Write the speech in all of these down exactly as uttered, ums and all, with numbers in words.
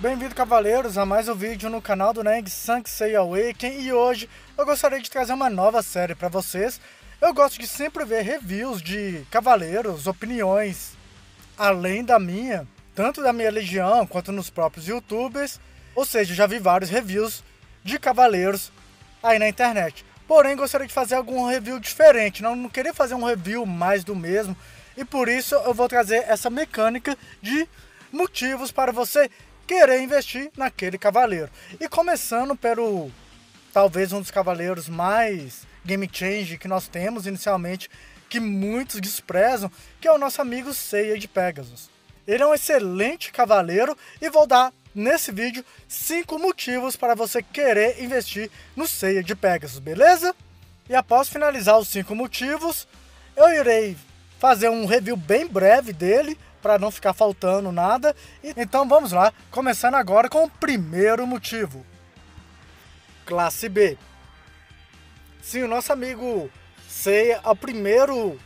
Bem-vindo, cavaleiros, a mais um vídeo no canal do NeN, Saint Seiya Awakening. E hoje eu gostaria de trazer uma nova série para vocês. Eu gosto de sempre ver reviews de cavaleiros, opiniões, além da minha, tanto da minha legião quanto nos próprios youtubers. Ou seja, já vi vários reviews de cavaleiros aí na internet. Porém, gostaria de fazer algum review diferente, não, não queria fazer um review mais do mesmo. E por isso eu vou trazer essa mecânica de motivos para você querer investir naquele cavaleiro. E começando pelo, talvez um dos cavaleiros mais game change que nós temos inicialmente, que muitos desprezam, que é o nosso amigo Seiya de Pégaso. Ele é um excelente cavaleiro e vou dar nesse vídeo cinco motivos para você querer investir no Seiya de Pégaso, beleza? E após finalizar os cinco motivos, eu irei fazer um review bem breve dele, para não ficar faltando nada. Então vamos lá, começando agora com o primeiro motivo. Classe B. Sim, o nosso amigo Seiya é o primeiro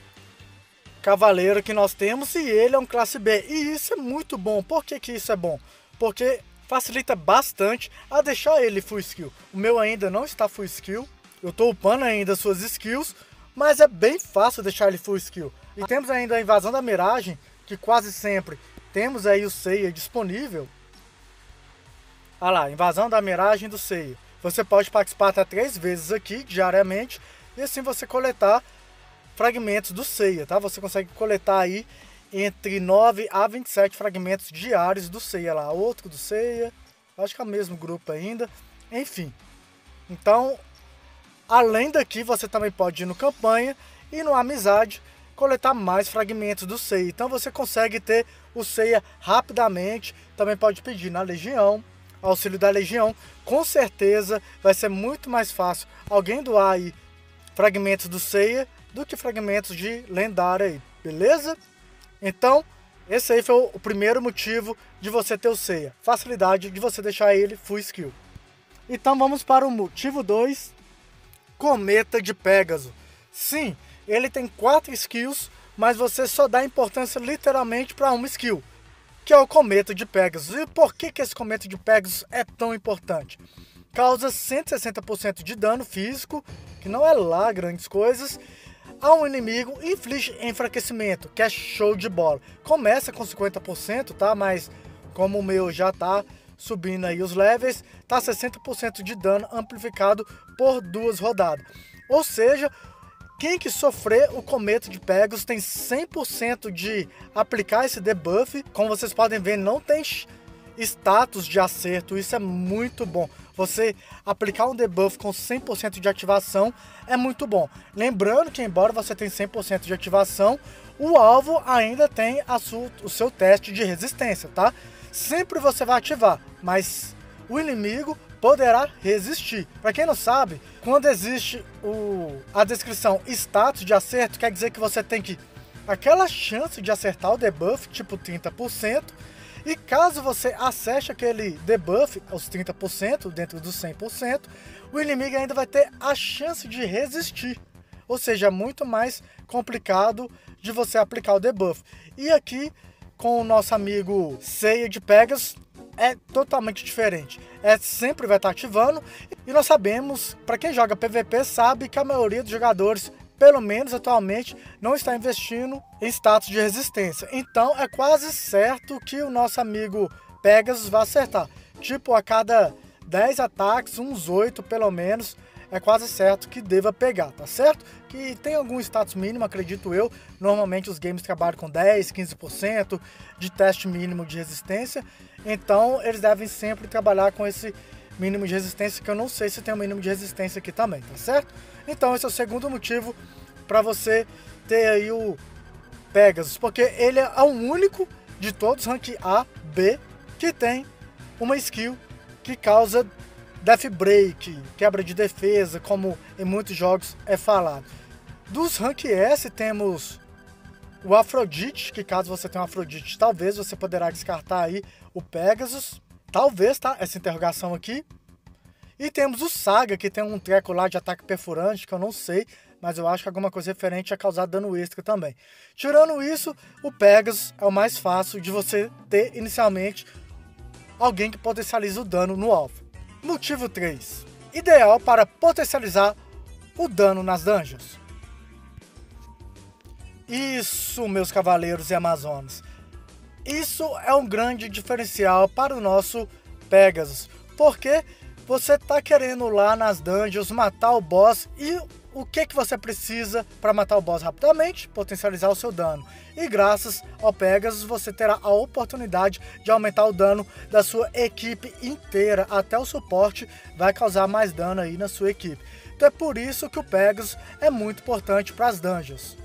cavaleiro que nós temos e ele é um classe B. E isso é muito bom. Por que que isso é bom? Porque facilita bastante a deixar ele full skill. O meu ainda não está full skill, eu estou upando ainda suas skills, mas é bem fácil deixar ele full skill. E temos ainda a Invasão da Miragem, que quase sempre temos aí o Seiya disponível. Olha lá, Invasão da Miragem do Seiya. Você pode participar até três vezes aqui, diariamente, e assim você coletar fragmentos do Seiya, tá? Você consegue coletar aí entre nove a vinte e sete fragmentos diários do Seiya lá. Outro do Seiya, acho que é o mesmo grupo ainda, enfim. Então, além daqui, você também pode ir no Campanha e no Amizade, coletar mais fragmentos do Seiya. Então você consegue ter o Seiya rapidamente. Também pode pedir na Legião, auxílio da Legião. Com certeza vai ser muito mais fácil alguém doar aí fragmentos do Seiya do que fragmentos de lendária aí, beleza? Então esse aí foi o primeiro motivo de você ter o Seiya, facilidade de você deixar ele full skill. Então vamos para o motivo dois, Cometa de Pégaso. Sim, ele tem quatro skills, mas você só dá importância literalmente para uma skill, que é o Cometa de Pégaso. E por que que esse Cometa de Pégaso é tão importante? Causa cento e sessenta por cento de dano físico, que não é lá grandes coisas, a um inimigo e inflige enfraquecimento, que é show de bola. Começa com cinquenta por cento, tá? Mas como o meu já tá subindo aí os levels, tá sessenta por cento de dano amplificado por duas rodadas. Ou seja, quem que sofrer o Cometa de Pégaso tem cem por cento de aplicar esse debuff. Como vocês podem ver, não tem status de acerto, isso é muito bom. Você aplicar um debuff com cem por cento de ativação é muito bom. Lembrando que embora você tenha cem por cento de ativação, o alvo ainda tem a sua, o seu teste de resistência, tá? Sempre você vai ativar, mas o inimigo poderá resistir. Para quem não sabe, quando existe o, a descrição status de acerto, quer dizer que você tem que aquela chance de acertar o debuff, tipo trinta por cento, e caso você acerte aquele debuff aos trinta por cento, dentro dos cem por cento, o inimigo ainda vai ter a chance de resistir. Ou seja, é muito mais complicado de você aplicar o debuff. E aqui, com o nosso amigo Seiya de Pégaso, é totalmente diferente, é sempre vai estar ativando. E nós sabemos, para quem joga P V P sabe, que a maioria dos jogadores, pelo menos atualmente, não está investindo em status de resistência. Então é quase certo que o nosso amigo Pégaso vai acertar, tipo a cada dez ataques, uns oito pelo menos, é quase certo que deva pegar, tá certo? Que tem algum status mínimo, acredito eu. Normalmente os games trabalham com dez, quinze por cento de teste mínimo de resistência. Então eles devem sempre trabalhar com esse mínimo de resistência, que eu não sei se tem um mínimo de resistência aqui também, tá certo? Então esse é o segundo motivo para você ter aí o Pégaso, porque ele é o único de todos rank A, B, que tem uma skill que causa death break, quebra de defesa, como em muitos jogos é falado. Dos rank S temos o Afrodite, que caso você tenha um Afrodite, talvez você poderá descartar aí o Pégaso, talvez, tá? Essa interrogação aqui. E temos o Saga, que tem um treco lá de ataque perfurante, que eu não sei, mas eu acho que alguma coisa referente a causar dano extra também. Tirando isso, o Pégaso é o mais fácil de você ter inicialmente alguém que potencializa o dano no alvo. Motivo três. Ideal para potencializar o dano nas dungeons. Isso, meus cavaleiros e amazonas. Isso é um grande diferencial para o nosso Pégaso, porque você tá querendo lá nas dungeons matar o boss, e o que, que você precisa para matar o boss rapidamente? Potencializar o seu dano. E graças ao Pégaso você terá a oportunidade de aumentar o dano da sua equipe inteira, até o suporte vai causar mais dano aí na sua equipe. Então é por isso que o Pégaso é muito importante para as dungeons.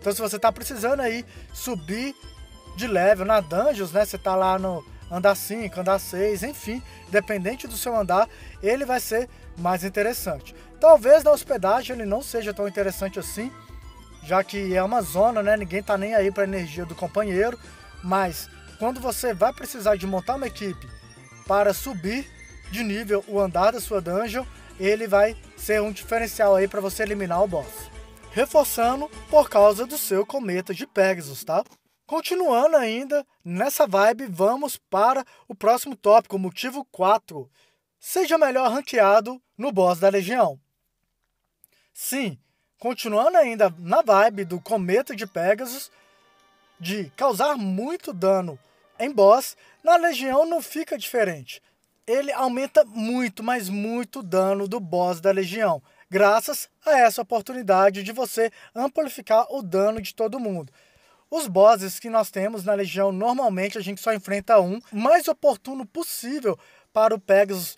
Então se você tá precisando aí subir de level na dungeons, né, você tá lá no andar cinco, andar seis, enfim, dependente do seu andar, ele vai ser mais interessante. Talvez na hospedagem ele não seja tão interessante assim, já que é uma zona, né, ninguém tá nem aí para a energia do companheiro, mas quando você vai precisar de montar uma equipe para subir de nível o andar da sua dungeon, ele vai ser um diferencial aí para você eliminar o boss. Reforçando por causa do seu cometa de Pégaso, tá? Continuando ainda nessa vibe, vamos para o próximo tópico, motivo quatro. Seja melhor ranqueado no boss da legião. Sim, continuando ainda na vibe do cometa de Pégaso, de causar muito dano em boss, na legião não fica diferente. Ele aumenta muito, mas muito dano do boss da legião, graças a essa oportunidade de você amplificar o dano de todo mundo. Os bosses que nós temos na legião, normalmente a gente só enfrenta um. O mais oportuno possível para o Pégaso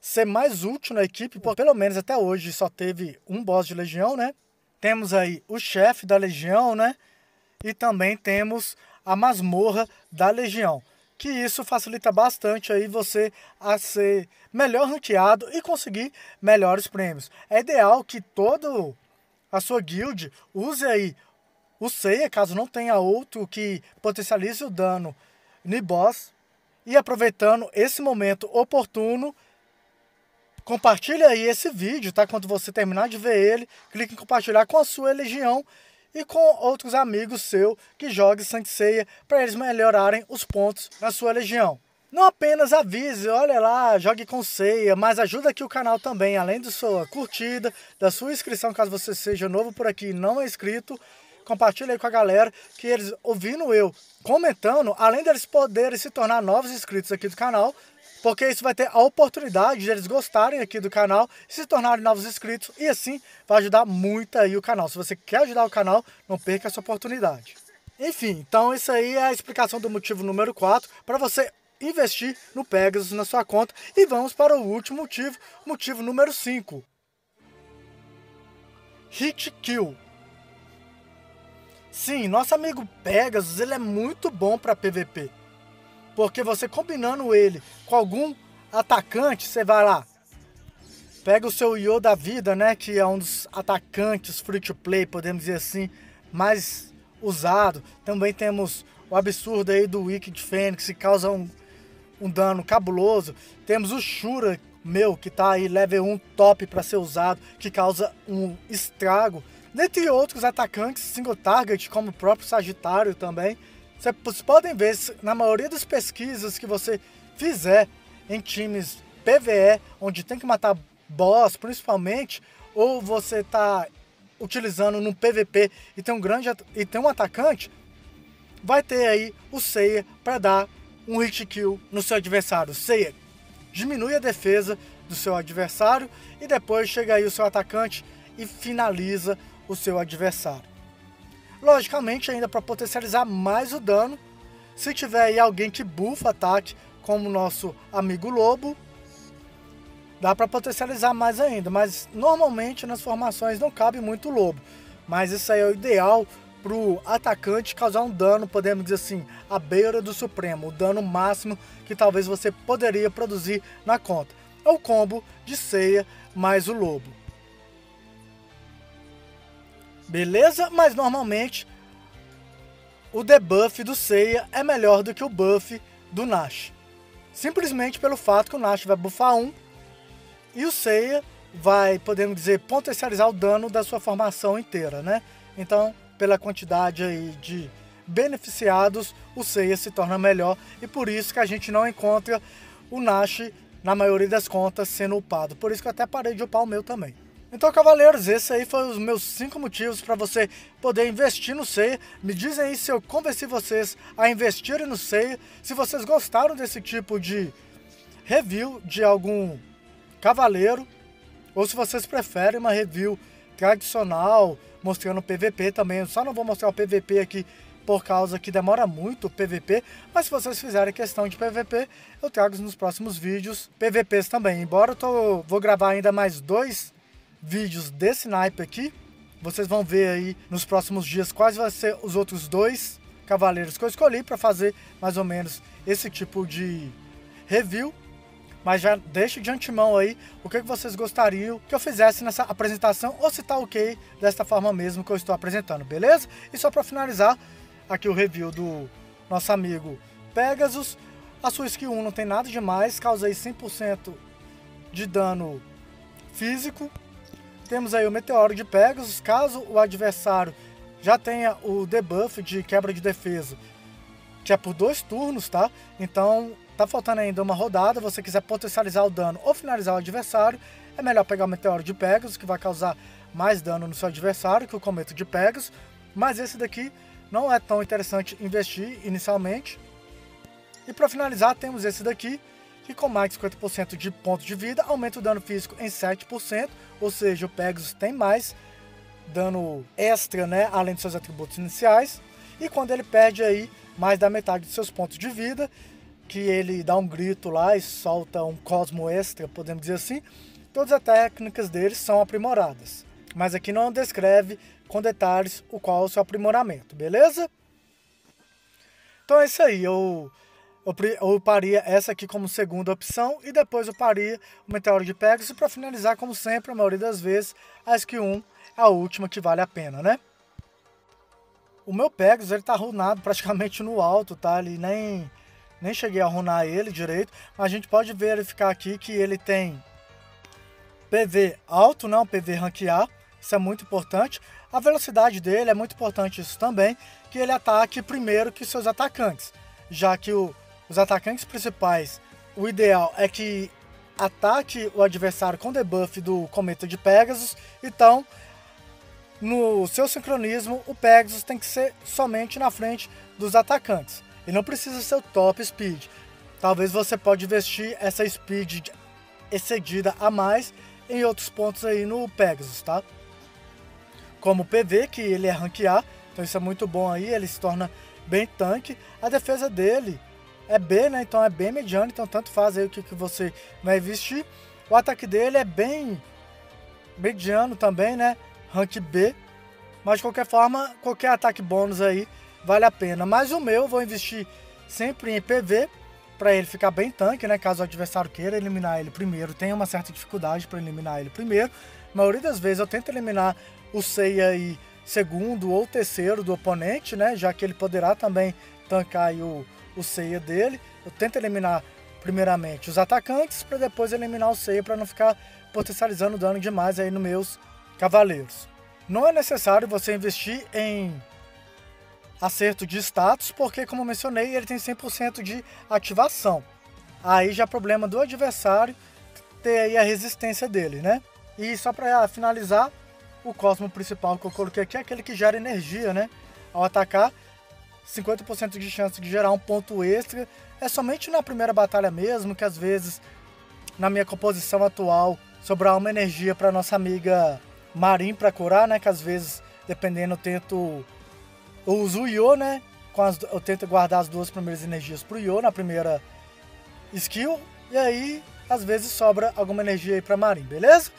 ser mais útil na equipe, porque pelo menos até hoje só teve um boss de legião, né? Temos aí o chefe da legião, né? E também temos a masmorra da legião. Que isso facilita bastante aí você a ser melhor ranqueado e conseguir melhores prêmios. É ideal que toda a sua guild use aí o Seiya, caso não tenha outro que potencialize o dano no boss. E aproveitando esse momento oportuno, compartilha aí esse vídeo, tá? Quando você terminar de ver ele, clique em compartilhar com a sua legião e com outros amigos seus que joguem Saint Seiya, para eles melhorarem os pontos na sua legião. Não apenas avise, olha lá, jogue com Seiya, mas ajuda aqui o canal também, além da sua curtida, da sua inscrição, caso você seja novo por aqui e não é inscrito. Compartilha aí com a galera, que eles, ouvindo eu comentando, além deles poderem se tornar novos inscritos aqui do canal, porque isso vai ter a oportunidade de eles gostarem aqui do canal, se tornarem novos inscritos, e assim vai ajudar muito aí o canal. Se você quer ajudar o canal, não perca essa oportunidade. Enfim, então isso aí é a explicação do motivo número quatro, para você investir no Pégaso na sua conta. E vamos para o último motivo, motivo número cinco. Hit Kill. Sim, nosso amigo Pégaso, ele é muito bom para P V P, porque você combinando ele com algum atacante, você vai lá, pega o seu Yo da vida, né, que é um dos atacantes free to play, podemos dizer assim, mais usado. Também temos o absurdo aí do Wicked Fênix, que causa um, um dano cabuloso. Temos o Shura, meu, que tá aí level um top para ser usado, que causa um estrago. Dentre outros atacantes single target, como o próprio Sagitário também. Vocês podem ver na maioria das pesquisas que você fizer em times P V E, onde tem que matar boss principalmente, ou você está utilizando no P V P e tem um grande e tem um atacante, vai ter aí o Seiya para dar um hit kill no seu adversário. O Seiya diminui a defesa do seu adversário e depois chega aí o seu atacante e finaliza o seu adversário. Logicamente, ainda para potencializar mais o dano, se tiver aí alguém que bufa ataque, como o nosso amigo Lobo, dá para potencializar mais ainda, mas normalmente nas formações não cabe muito Lobo, mas isso aí é o ideal para o atacante causar um dano, podemos dizer assim, à beira do Supremo, o dano máximo que talvez você poderia produzir na conta. É o combo de Seiya mais o Lobo. Beleza? Mas normalmente o debuff do Seiya é melhor do que o buff do Nash. Simplesmente pelo fato que o Nash vai buffar um e o Seiya vai, podemos dizer, potencializar o dano da sua formação inteira, né? Então, pela quantidade aí de beneficiados, o Seiya se torna melhor, e por isso que a gente não encontra o Nash, na maioria das contas, sendo upado. Por isso que eu até parei de upar o meu também. Então, cavaleiros, esse aí foi os meus cinco motivos para você poder investir no Seiya. Me dizem aí se eu convenci vocês a investirem no Seiya. Se vocês gostaram desse tipo de review de algum cavaleiro, ou se vocês preferem uma review tradicional, mostrando P V P também. Eu só não vou mostrar o P V P aqui por causa que demora muito o P V P, mas se vocês fizerem questão de P V P, eu trago nos próximos vídeos P V Ps também. Embora eu tô, vou gravar ainda mais dois vídeos desse naipe aqui, vocês vão ver aí nos próximos dias quais vão ser os outros dois cavaleiros que eu escolhi para fazer mais ou menos esse tipo de review. Mas já deixe de antemão aí o que vocês gostariam que eu fizesse nessa apresentação, ou se tá ok desta forma mesmo que eu estou apresentando, beleza? E só para finalizar aqui o review do nosso amigo Pegasus, a sua skill um não tem nada demais, causa aí cem por cento de dano físico. Temos aí o Meteoro de Pegasus, caso o adversário já tenha o debuff de quebra de defesa, que é por dois turnos, tá? Então, tá faltando ainda uma rodada, você quiser potencializar o dano ou finalizar o adversário, é melhor pegar o Meteoro de Pegasus, que vai causar mais dano no seu adversário que o Cometa de Pegasus, mas esse daqui não é tão interessante investir inicialmente. E para finalizar, temos esse daqui, que com mais cinquenta por cento de ponto de vida, aumenta o dano físico em sete por cento, ou seja, o Pegasus tem mais dano extra, né, além dos seus atributos iniciais, e quando ele perde aí mais da metade dos seus pontos de vida, que ele dá um grito lá e solta um cosmo extra, podemos dizer assim, todas as técnicas dele são aprimoradas, mas aqui não descreve com detalhes o qual é o seu aprimoramento, beleza? Então é isso aí, eu... eu uparia essa aqui como segunda opção e depois eu uparia o Meteoro de Pegasus. E para finalizar, como sempre, a maioria das vezes, a skill um é a última que vale a pena, né? O meu Pegasus, ele tá runado praticamente no alto, tá? Ele nem, nem cheguei a runar ele direito. Mas a gente pode verificar aqui que ele tem P V alto, não, P V rank A. Isso é muito importante. A velocidade dele é muito importante, isso também. Que ele ataque primeiro que seus atacantes. Já que o Os atacantes principais, o ideal é que ataque o adversário com debuff do Cometa de Pegasus. Então, no seu sincronismo, o Pegasus tem que ser somente na frente dos atacantes. E não precisa ser o top speed. Talvez você pode investir essa speed excedida a mais em outros pontos aí no Pegasus, tá? Como o P V, que ele é rank A, então isso é muito bom aí, ele se torna bem tanque. A defesa dele é B, né? Então é bem mediano, então tanto faz aí o que, que você vai investir. O ataque dele é bem mediano também, né? Rank B. Mas de qualquer forma, qualquer ataque bônus aí vale a pena. Mas o meu eu vou investir sempre em P V, para ele ficar bem tanque, né? Caso o adversário queira eliminar ele primeiro, tem uma certa dificuldade para eliminar ele primeiro. A maioria das vezes eu tento eliminar o Seiya aí segundo ou terceiro do oponente, né? Já que ele poderá também tancar aí o o Seiya dele. Eu tento eliminar primeiramente os atacantes para depois eliminar o Seiya, para não ficar potencializando dano demais aí nos meus cavaleiros. Não é necessário você investir em acerto de status, porque como eu mencionei, ele tem cem por cento de ativação. Aí já é problema do adversário ter aí a resistência dele, né? E só para finalizar, o cosmo principal que eu coloquei aqui é aquele que gera energia, né? Ao atacar, cinquenta por cento de chance de gerar um ponto extra. É somente na primeira batalha mesmo, que às vezes, na minha composição atual, sobrar uma energia para nossa amiga Marim para curar, né? Que às vezes, dependendo, eu tento... Eu uso o Yo, né? Com as... Eu tento guardar as duas primeiras energias pro Yo na primeira skill. E aí, às vezes, sobra alguma energia aí pra Marim, beleza?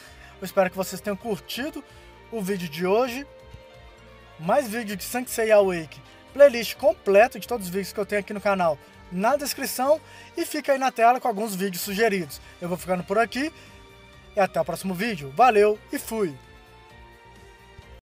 Eu espero que vocês tenham curtido o vídeo de hoje. Mais vídeo de Saint Seiya Awakening. Playlist completo de todos os vídeos que eu tenho aqui no canal na descrição, e fica aí na tela com alguns vídeos sugeridos. Eu vou ficando por aqui e até o próximo vídeo. Valeu e fui!